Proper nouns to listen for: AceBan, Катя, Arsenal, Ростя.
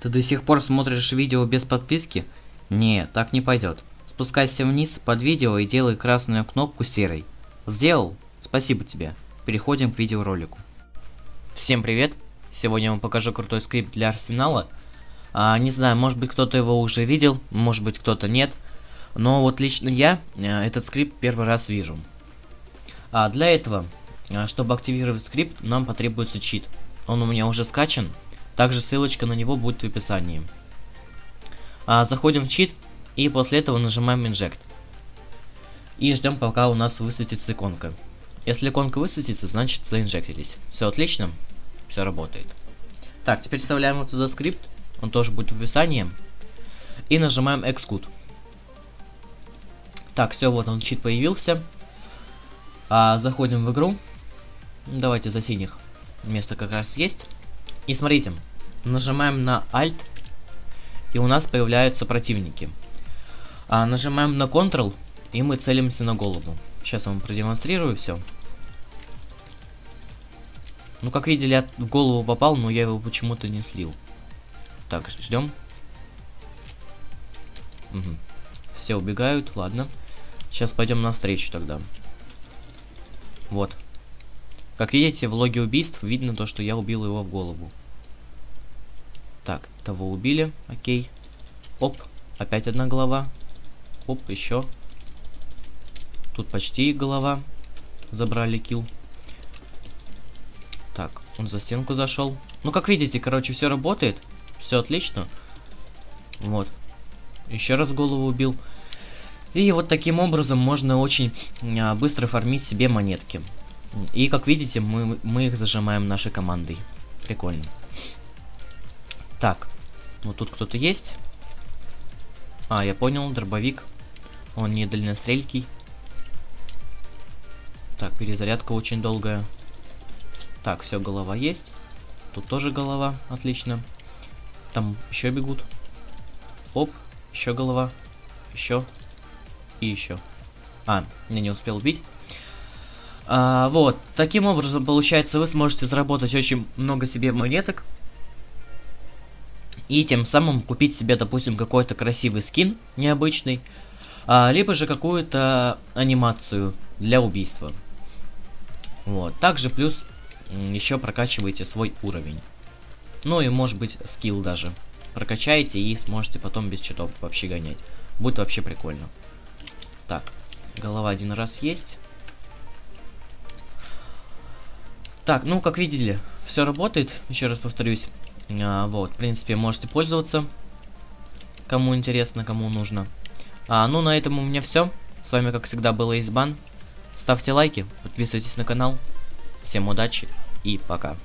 Ты до сих пор смотришь видео без подписки? Не, так не пойдет. Спускайся вниз под видео и делай красную кнопку серой. Сделал? Спасибо тебе. Переходим к видеоролику. Всем привет! Сегодня я вам покажу крутой скрипт для Арсенала. Не знаю, может быть, кто-то его уже видел, может быть, кто-то нет. Но вот лично я этот скрипт первый раз вижу. Для этого, чтобы активировать скрипт, нам потребуется чит. Он у меня уже скачан. Также ссылочка на него будет в описании. Заходим в чит и после этого нажимаем Inject. И ждем, пока у нас высветится иконка. Если иконка высветится, значит заинжектились. Все отлично, все работает. Так, теперь вставляем вот сюда скрипт. Он тоже будет в описании. И нажимаем Execute. Так, все, вот он, чит появился. Заходим в игру. Давайте за синих. Место как раз есть. И смотрите, нажимаем на Alt, и у нас появляются противники. Нажимаем на Ctrl, и мы целимся на голову. Сейчас я вам продемонстрирую все. Ну, как видели, я в голову попал, но я его почему-то не слил. Так, ждем. Угу. Все убегают, ладно. Сейчас пойдем навстречу тогда. Вот. Как видите, в логе убийств видно то, что я убил его в голову. Так, того убили, окей. Оп, опять одна голова. Оп, еще. Тут почти голова. Забрали килл. Так, он за стенку зашел. Ну, как видите, короче, все работает. Все отлично. Вот. Еще раз голову убил. И вот таким образом можно очень быстро фармить себе монетки. И как видите, мы их зажимаем нашей командой. Прикольно. Так. Вот тут кто-то есть. Я понял, дробовик. Он не дальнострелький. Так, перезарядка очень долгая. Так, все, голова есть. Тут тоже голова, отлично. Там еще бегут. Оп, еще голова. Еще. И еще. Я не успел убить. Вот, таким образом, получается, вы сможете заработать очень много себе монеток. И тем самым купить себе, допустим, какой-то красивый скин необычный. Либо же какую-то анимацию для убийства. Вот, также плюс еще прокачиваете свой уровень. Ну и, может быть, скилл даже. Прокачаете и сможете потом без читов вообще гонять. Будет вообще прикольно. Так, голова один раз есть. Так, ну, как видели, все работает, еще раз повторюсь. Вот, в принципе, можете пользоваться, кому интересно, кому нужно. Ну, на этом у меня все. С вами, как всегда, был AceBan. Ставьте лайки, подписывайтесь на канал. Всем удачи и пока.